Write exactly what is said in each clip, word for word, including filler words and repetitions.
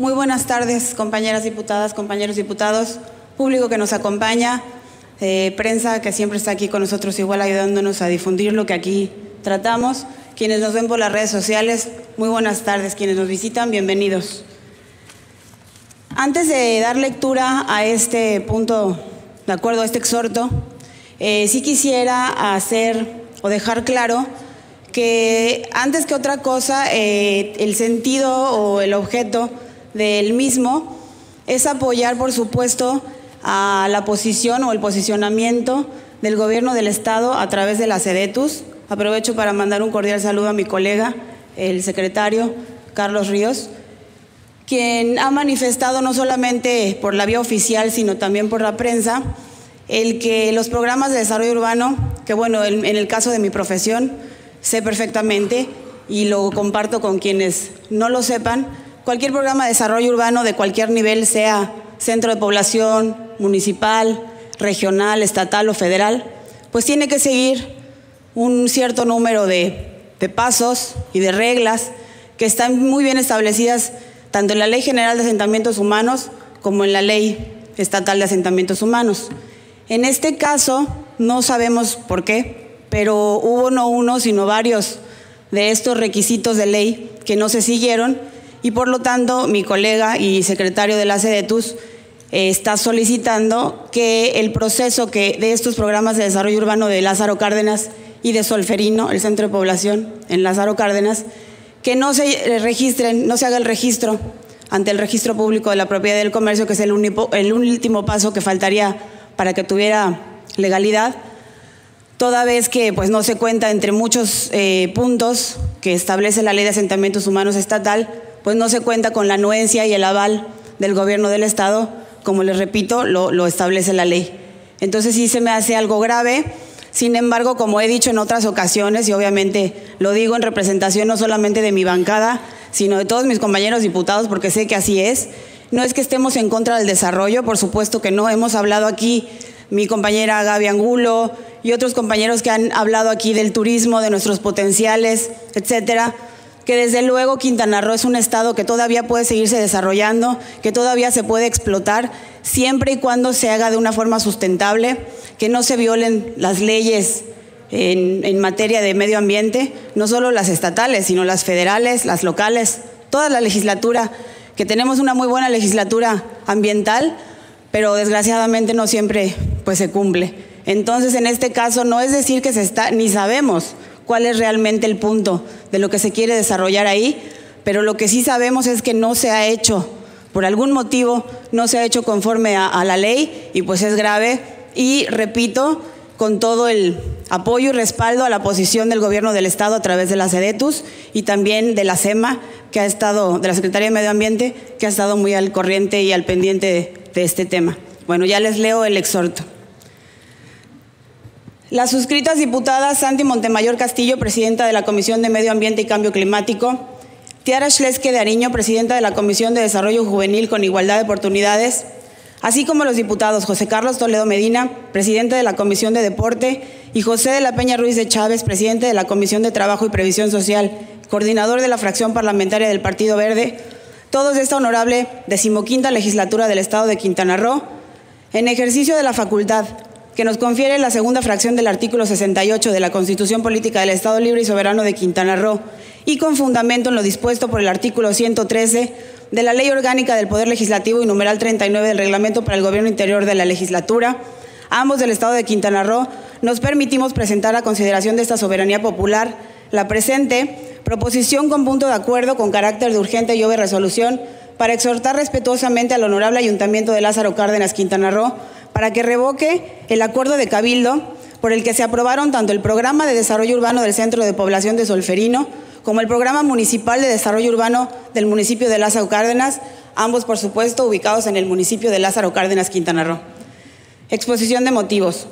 Muy buenas tardes, compañeras diputadas, compañeros diputados, público que nos acompaña, eh, prensa que siempre está aquí con nosotros igual ayudándonos a difundir lo que aquí tratamos. Quienes nos ven por las redes sociales, muy buenas tardes. Quienes nos visitan, bienvenidos. Antes de dar lectura a este punto, de acuerdo a este exhorto, eh, sí quisiera hacer o dejar claro que antes que otra cosa, eh, el sentido o el objeto del mismo es apoyar, por supuesto, a la posición o el posicionamiento del Gobierno del Estado a través de la SEDETUS. Aprovecho para mandar un cordial saludo a mi colega, el secretario Carlos Ríos, quien ha manifestado no solamente por la vía oficial, sino también por la prensa, el que los programas de desarrollo urbano, que bueno, en, en el caso de mi profesión, sé perfectamente y lo comparto con quienes no lo sepan, cualquier programa de desarrollo urbano de cualquier nivel, sea centro de población, municipal, regional, estatal o federal, pues tiene que seguir un cierto número de, de pasos y de reglas que están muy bien establecidas tanto en la Ley General de Asentamientos Humanos como en la Ley Estatal de Asentamientos Humanos. En este caso, no sabemos por qué, pero hubo no uno, sino varios de estos requisitos de ley que no se siguieron y por lo tanto mi colega y secretario de la SEDETUS eh, está solicitando que el proceso que de estos programas de desarrollo urbano de Lázaro Cárdenas y de Solferino, el centro de población en Lázaro Cárdenas, que no se registren, no se haga el registro ante el registro público de la propiedad del comercio, que es el, unipo, el último paso que faltaría para que tuviera legalidad, toda vez que pues, no se cuenta entre muchos eh, puntos que establece la Ley de Asentamientos Humanos Estatal, pues no se cuenta con la anuencia y el aval del Gobierno del Estado, como les repito, lo, lo establece la ley. Entonces sí se me hace algo grave, sin embargo, como he dicho en otras ocasiones, y obviamente lo digo en representación no solamente de mi bancada, sino de todos mis compañeros diputados, porque sé que así es, no es que estemos en contra del desarrollo, por supuesto que no, hemos hablado aquí, mi compañera Gaby Angulo y otros compañeros que han hablado aquí del turismo, de nuestros potenciales, etcétera, que desde luego Quintana Roo es un estado que todavía puede seguirse desarrollando, que todavía se puede explotar, siempre y cuando se haga de una forma sustentable, que no se violen las leyes en, en materia de medio ambiente, no solo las estatales, sino las federales, las locales, toda la legislatura, que tenemos una muy buena legislatura ambiental, pero desgraciadamente no siempre pues, se cumple. Entonces, en este caso, no es decir que se está, ni sabemos cuál es realmente el punto de lo que se quiere desarrollar ahí, pero lo que sí sabemos es que no se ha hecho, por algún motivo, no se ha hecho conforme a, a la ley y pues es grave. Y repito, con todo el apoyo y respaldo a la posición del Gobierno del Estado a través de la SEDETUS y también de la SEMA, que ha estado, de la Secretaría de Medio Ambiente, que ha estado muy al corriente y al pendiente de de este tema. Bueno, ya les leo el exhorto. Las suscritas diputadas Santy Montemayor Castillo, presidenta de la Comisión de Medio Ambiente y Cambio Climático, Tyara Schleske de Ariño, presidenta de la Comisión de Desarrollo Juvenil con Igualdad de Oportunidades, así como los diputados José Carlos Toledo Medina, presidente de la Comisión de Deporte, y José de la Peña Ruiz de Chávez, presidente de la Comisión de Trabajo y Previsión Social, coordinador de la fracción parlamentaria del Partido Verde, todos de esta honorable decimoquinta legislatura del Estado de Quintana Roo, en ejercicio de la facultad que nos confiere la segunda fracción del artículo sesenta y ocho de la Constitución Política del Estado Libre y Soberano de Quintana Roo y con fundamento en lo dispuesto por el artículo ciento trece de la Ley Orgánica del Poder Legislativo y numeral treinta y nueve del Reglamento para el Gobierno Interior de la Legislatura, ambos del Estado de Quintana Roo, nos permitimos presentar a consideración de esta soberanía popular la presente proposición con punto de acuerdo con carácter de urgente y obvia resolución para exhortar respetuosamente al Honorable Ayuntamiento de Lázaro Cárdenas, Quintana Roo, para que revoque el acuerdo de Cabildo por el que se aprobaron tanto el Programa de Desarrollo Urbano del Centro de Población de Solferino como el Programa Municipal de Desarrollo Urbano del municipio de Lázaro Cárdenas, ambos, por supuesto, ubicados en el municipio de Lázaro Cárdenas, Quintana Roo. Exposición de motivos.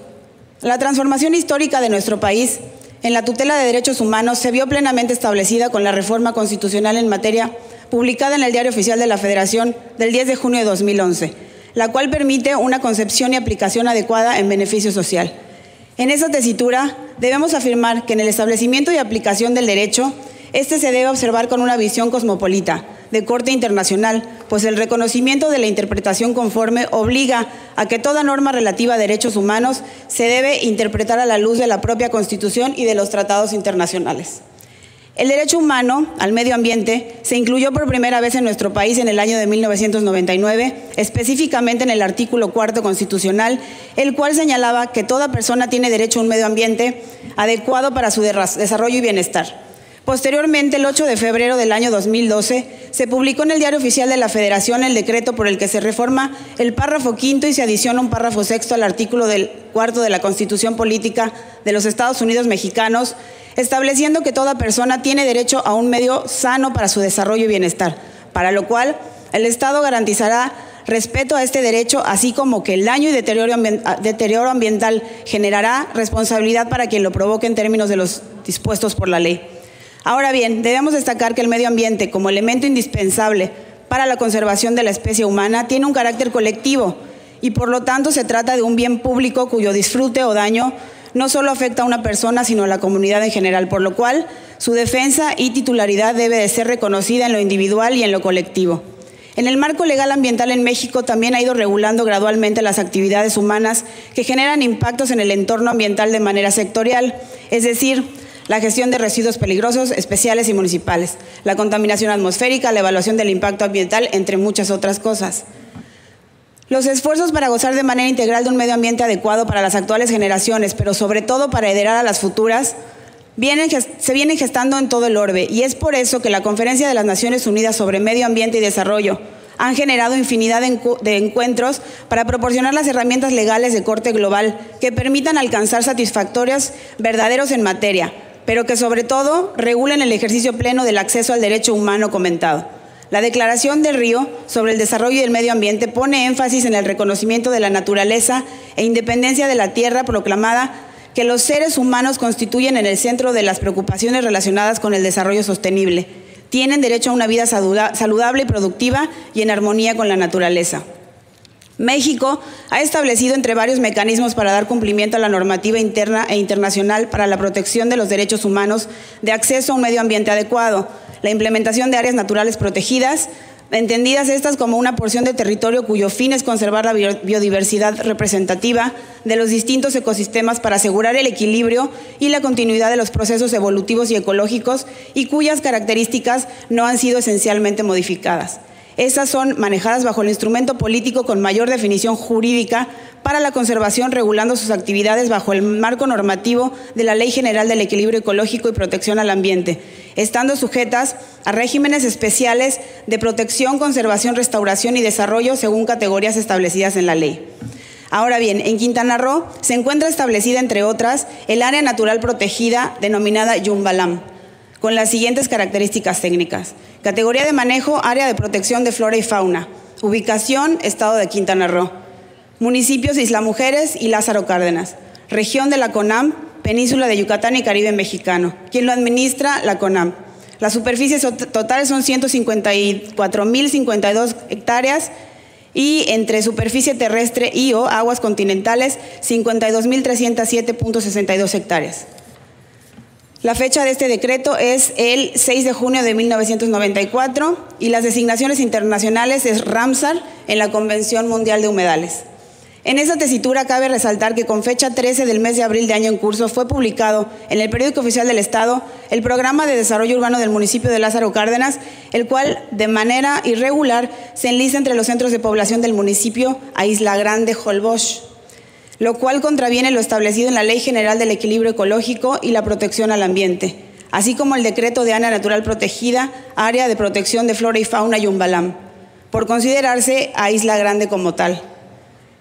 La transformación histórica de nuestro país en la tutela de derechos humanos se vio plenamente establecida con la reforma constitucional en materia publicada en el Diario Oficial de la Federación del diez de junio de dos mil once, la cual permite una concepción y aplicación adecuada en beneficio social. En esa tesitura debemos afirmar que en el establecimiento y aplicación del derecho, este se debe observar con una visión cosmopolita, de corte internacional, pues el reconocimiento de la interpretación conforme obliga a que toda norma relativa a derechos humanos se debe interpretar a la luz de la propia Constitución y de los tratados internacionales. El derecho humano al medio ambiente se incluyó por primera vez en nuestro país en el año de mil novecientos noventa y nueve, específicamente en el artículo cuarto constitucional, el cual señalaba que toda persona tiene derecho a un medio ambiente adecuado para su desarrollo y bienestar. Posteriormente, el ocho de febrero del año dos mil doce, se publicó en el Diario Oficial de la Federación el decreto por el que se reforma el párrafo quinto y se adiciona un párrafo sexto al artículo del cuarto de la Constitución Política de los Estados Unidos Mexicanos, estableciendo que toda persona tiene derecho a un medio sano para su desarrollo y bienestar, para lo cual el Estado garantizará respeto a este derecho, así como que el daño y deterioro, deterioro ambiental generará responsabilidad para quien lo provoque en términos de los dispuestos por la ley. Ahora bien, debemos destacar que el medio ambiente, como elemento indispensable para la conservación de la especie humana, tiene un carácter colectivo y por lo tanto se trata de un bien público cuyo disfrute o daño no solo afecta a una persona, sino a la comunidad en general, por lo cual su defensa y titularidad debe de ser reconocida en lo individual y en lo colectivo. En el marco legal ambiental en México también ha ido regulando gradualmente las actividades humanas que generan impactos en el entorno ambiental de manera sectorial, es decir, la gestión de residuos peligrosos, especiales y municipales, la contaminación atmosférica, la evaluación del impacto ambiental, entre muchas otras cosas. Los esfuerzos para gozar de manera integral de un medio ambiente adecuado para las actuales generaciones, pero sobre todo para heredar a las futuras, vienen, se vienen gestando en todo el orbe, y es por eso que la Conferencia de las Naciones Unidas sobre Medio Ambiente y Desarrollo han generado infinidad de encuentros para proporcionar las herramientas legales de corte global que permitan alcanzar satisfactorios verdaderos en materia, pero que sobre todo regulen el ejercicio pleno del acceso al derecho humano comentado. La Declaración de Río sobre el Desarrollo del Medio Ambiente pone énfasis en el reconocimiento de la naturaleza e independencia de la tierra proclamada que los seres humanos constituyen en el centro de las preocupaciones relacionadas con el desarrollo sostenible. Tienen derecho a una vida saludable y productiva y en armonía con la naturaleza. México ha establecido entre varios mecanismos para dar cumplimiento a la normativa interna e internacional para la protección de los derechos humanos de acceso a un medio ambiente adecuado, la implementación de áreas naturales protegidas, entendidas estas como una porción de territorio cuyo fin es conservar la biodiversidad representativa de los distintos ecosistemas para asegurar el equilibrio y la continuidad de los procesos evolutivos y ecológicos y cuyas características no han sido esencialmente modificadas. Estas son manejadas bajo el instrumento político con mayor definición jurídica para la conservación, regulando sus actividades bajo el marco normativo de la Ley General del Equilibrio Ecológico y Protección al Ambiente, estando sujetas a regímenes especiales de protección, conservación, restauración y desarrollo según categorías establecidas en la ley. Ahora bien, en Quintana Roo se encuentra establecida, entre otras, el área natural protegida denominada Yumbalam, con las siguientes características técnicas: categoría de manejo, área de protección de flora y fauna, ubicación, estado de Quintana Roo, municipios Isla Mujeres y Lázaro Cárdenas, región de la CONANP, península de Yucatán y Caribe mexicano, quien lo administra la CONANP. Las superficies totales son ciento cincuenta y cuatro mil cincuenta y dos hectáreas y entre superficie terrestre y o aguas continentales cincuenta y dos mil trescientas siete punto sesenta y dos hectáreas. La fecha de este decreto es el seis de junio de mil novecientos noventa y cuatro y las designaciones internacionales es Ramsar en la Convención Mundial de Humedales. En esa tesitura cabe resaltar que con fecha trece del mes de abril de año en curso fue publicado en el Periódico Oficial del Estado el Programa de Desarrollo Urbano del municipio de Lázaro Cárdenas, el cual de manera irregular se enlaza entre los centros de población del municipio a Isla Grande, Holbox, lo cual contraviene lo establecido en la Ley General del Equilibrio Ecológico y la Protección al Ambiente, así como el decreto de área natural protegida, área de protección de flora y fauna Yumbalam, por considerarse a Isla Grande como tal.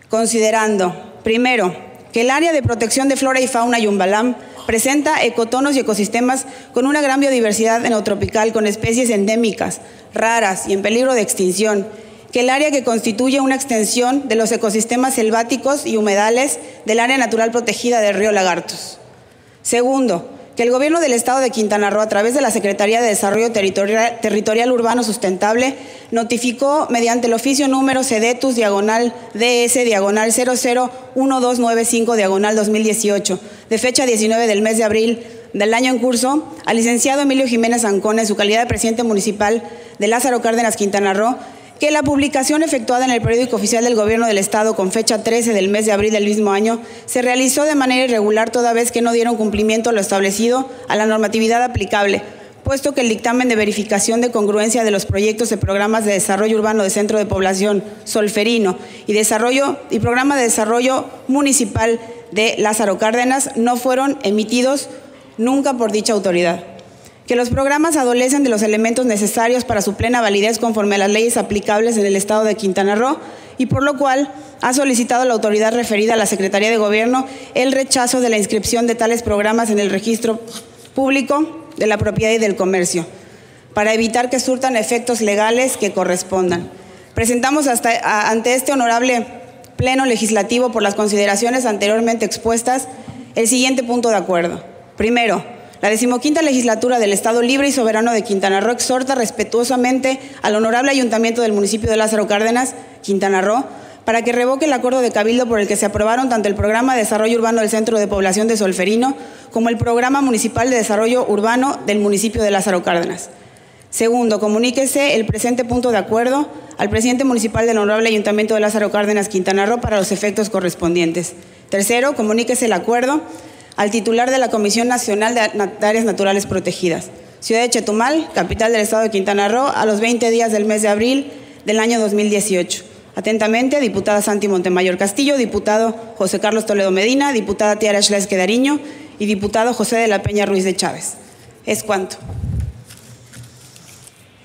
Considerando, primero, que el área de protección de flora y fauna Yumbalam presenta ecotonos y ecosistemas con una gran biodiversidad enotropical, con especies endémicas, raras y en peligro de extinción, que el área que constituye una extensión de los ecosistemas selváticos y humedales del área natural protegida del río Lagartos. Segundo, que el Gobierno del Estado de Quintana Roo, a través de la Secretaría de Desarrollo Territorial, Territorial Urbano Sustentable, notificó mediante el oficio número SEDETUS diagonal D S diagonal cero cero uno dos nueve cinco diagonal dos mil dieciocho, de fecha diecinueve del mes de abril, del año en curso al licenciado Emilio Jiménez Ancón en su calidad de presidente municipal de Lázaro Cárdenas, Quintana Roo, que la publicación efectuada en el periódico oficial del Gobierno del Estado con fecha trece del mes de abril del mismo año se realizó de manera irregular toda vez que no dieron cumplimiento a lo establecido a la normatividad aplicable, puesto que el dictamen de verificación de congruencia de los proyectos de programas de desarrollo urbano de centro de población Solferino y desarrollo y programa de desarrollo municipal de Lázaro Cárdenas no fueron emitidos nunca por dicha autoridad. Que los programas adolecen de los elementos necesarios para su plena validez conforme a las leyes aplicables en el Estado de Quintana Roo y por lo cual ha solicitado a la autoridad referida a la Secretaría de Gobierno el rechazo de la inscripción de tales programas en el registro público de la propiedad y del comercio para evitar que surtan efectos legales que correspondan. Presentamos hasta, a, ante este honorable Pleno Legislativo por las consideraciones anteriormente expuestas el siguiente punto de acuerdo. Primero, la decimoquinta legislatura del Estado Libre y Soberano de Quintana Roo exhorta respetuosamente al Honorable Ayuntamiento del municipio de Lázaro Cárdenas, Quintana Roo, para que revoque el acuerdo de Cabildo por el que se aprobaron tanto el Programa de Desarrollo Urbano del Centro de Población de Solferino como el Programa Municipal de Desarrollo Urbano del municipio de Lázaro Cárdenas. Segundo, comuníquese el presente punto de acuerdo al presidente municipal del Honorable Ayuntamiento de Lázaro Cárdenas, Quintana Roo, para los efectos correspondientes. Tercero, comuníquese el acuerdo al titular de la Comisión Nacional de Áreas Naturales Protegidas, Ciudad de Chetumal, capital del Estado de Quintana Roo, a los veinte días del mes de abril del año dos mil dieciocho. Atentamente, diputada Santy Montemayor Castillo, diputado José Carlos Toledo Medina, diputada Tyara Schleske de Ariño y diputado José de la Peña Ruiz de Chávez. Es cuanto.